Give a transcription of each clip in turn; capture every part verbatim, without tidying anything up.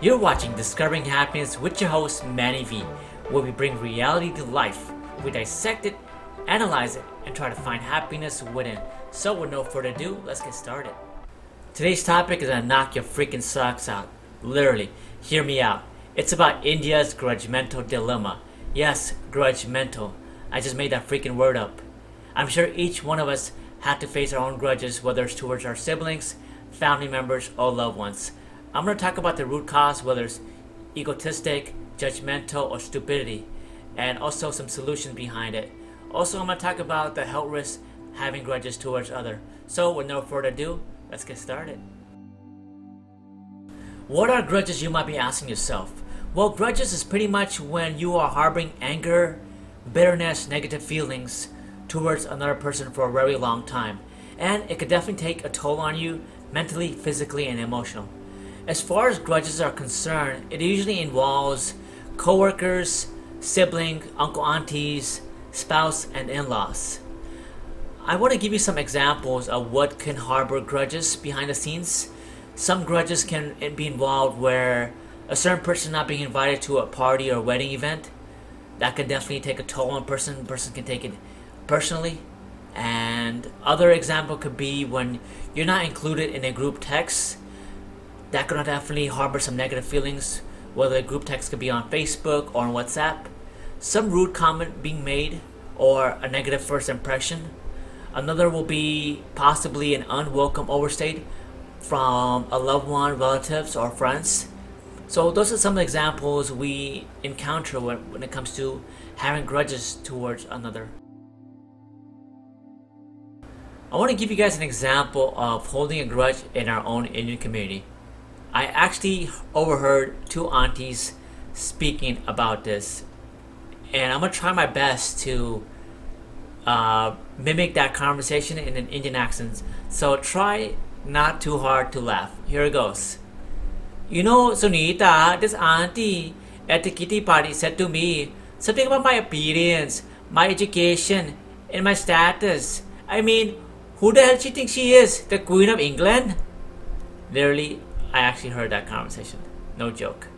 You're watching Discovering Happiness with your host, Manny V, where we bring reality to life. We dissect it, analyze it, and try to find happiness within. So with no further ado, let's get started. Today's topic is gonna knock your freaking socks out. Literally, hear me out. It's about India's grudgmental dilemma. Yes, grudgmental. I just made that freaking word up. I'm sure each one of us had to face our own grudges, whether it's towards our siblings, family members, or loved ones. I'm going to talk about the root cause, whether it's egotistic, judgmental, or stupidity, and also some solutions behind it. Also, I'm going to talk about the health risks having grudges towards others. So with no further ado, let's get started. What are grudges, you might be asking yourself? Well, grudges is pretty much when you are harboring anger, bitterness, negative feelings towards another person for a very long time. And it could definitely take a toll on you mentally, physically, and emotional. As far as grudges are concerned, it usually involves coworkers, siblings, uncle aunties, spouse, and in-laws. I want to give you some examples of what can harbor grudges behind the scenes. Some grudges can be involved where a certain person not being invited to a party or wedding event. That can definitely take a toll on a person. A person can take it personally. And other example could be when you're not included in a group text. That could definitely harbor some negative feelings, whether a group text could be on Facebook or on WhatsApp. Some rude comment being made or a negative first impression. Another will be possibly an unwelcome overstay from a loved one, relatives, or friends. So those are some examples we encounter when, when it comes to having grudges towards another. I want to give you guys an example of holding a grudge in our own Indian community. I actually overheard two aunties speaking about this, and I'm going to try my best to uh, mimic that conversation in an Indian accent. So try not too hard to laugh. Here it goes. You know, Sunita, this auntie at the kitty party said to me something about my appearance, my education, and my status. I mean, who the hell she thinks she is? The Queen of England? Literally, I actually heard that conversation. No joke.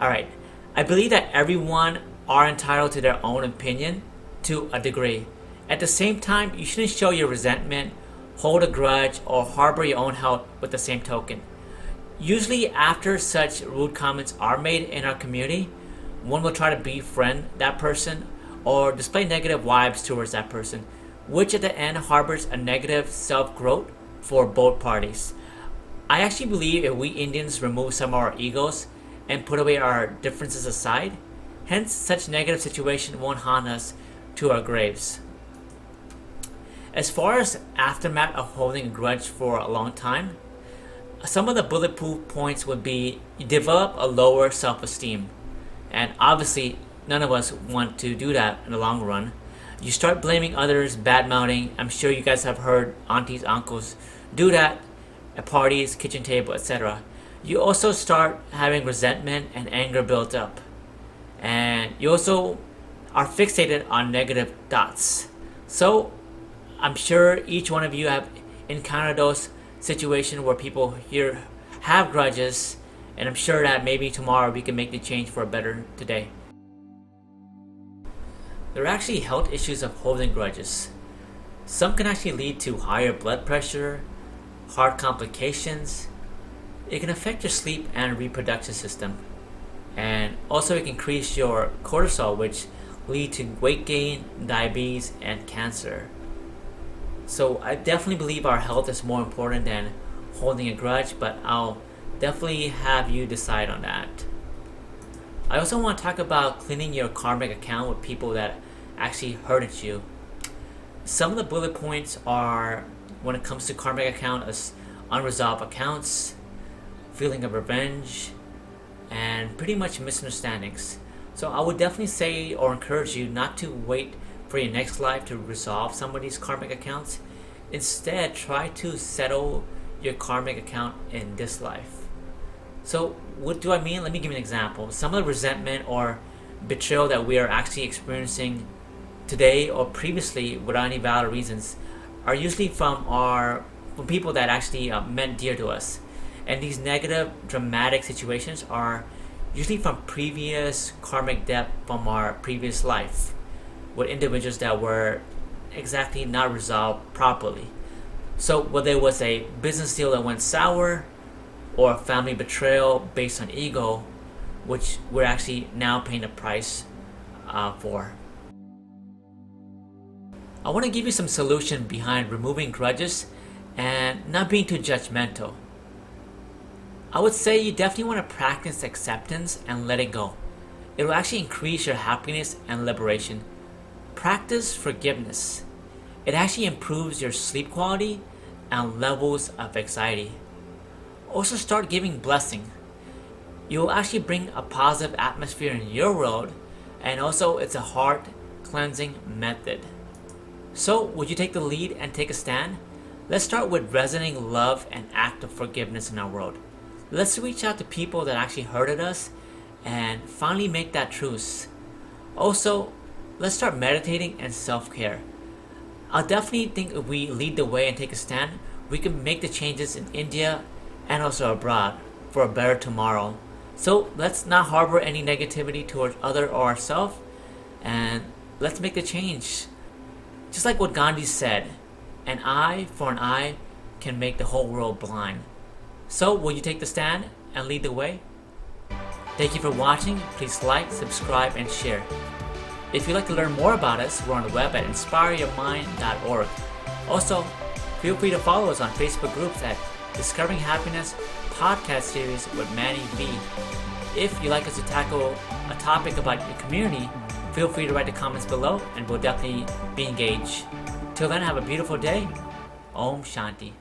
Alright, I believe that everyone are entitled to their own opinion to a degree. At the same time, you shouldn't show your resentment, hold a grudge, or harbor your own health with the same token. Usually after such rude comments are made in our community, one will try to befriend that person or display negative vibes towards that person, which at the end harbors a negative self-growth for both parties. I actually believe if we Indians remove some of our egos and put away our differences aside, hence such negative situation won't haunt us to our graves. As far as aftermath of holding a grudge for a long time, some of the bulletproof points would be you develop a lower self-esteem, and obviously none of us want to do that in the long run. You start blaming others, bad-mouthing. I'm sure you guys have heard aunties, uncles do that at parties, kitchen table, et cetera. You also start having resentment and anger built up. And you also are fixated on negative thoughts. So I'm sure each one of you have encountered those situations where people here have grudges, and I'm sure that maybe tomorrow we can make the change for a better today. There are actually health issues of holding grudges. Some can actually lead to higher blood pressure, heart complications. It can affect your sleep and reproduction system, and also it can increase your cortisol, which lead to weight gain, diabetes, and cancer. So I definitely believe our health is more important than holding a grudge, but I'll definitely have you decide on that. I also want to talk about cleaning your karmic account with people that actually hurted you. Some of the bullet points are, when it comes to karmic account, as unresolved accounts, feeling of revenge, and pretty much misunderstandings. So I would definitely say or encourage you not to wait for your next life to resolve somebody's karmic accounts. Instead, try to settle your karmic account in this life. So what do I mean? Let me give you an example. Some of the resentment or betrayal that we are actually experiencing today or previously without any valid reasons are usually from our from people that actually uh, meant dear to us. And these negative, dramatic situations are usually from previous karmic debt from our previous life with individuals that were exactly not resolved properly. So whether it was a business deal that went sour or family betrayal based on ego, which we're actually now paying the price uh, for. I want to give you some solution behind removing grudges and not being too judgmental. I would say you definitely want to practice acceptance and let it go. It will actually increase your happiness and liberation. Practice forgiveness. It actually improves your sleep quality and levels of anxiety. Also start giving blessing. You will actually bring a positive atmosphere in your world, and also it's a heart cleansing method. So would you take the lead and take a stand? Let's start with resonating love and act of forgiveness in our world. Let's reach out to people that actually hurted us and finally make that truce. Also, let's start meditating and self-care. I definitely think if we lead the way and take a stand, we can make the changes in India and also abroad for a better tomorrow. So let's not harbor any negativity towards other or ourselves, and let's make the change. Just like what Gandhi said, an eye for an eye can make the whole world blind. So will you take the stand and lead the way? Thank you for watching. Please like, subscribe, and share. If you'd like to learn more about us, we're on the web at inspire your mind dot org. Also, feel free to follow us on Facebook groups at Discovering Happiness Podcast Series with Manny V. If you'd like us to tackle a topic about your community, feel free to write the comments below and we'll definitely be engaged. Till then, have a beautiful day. Om Shanti.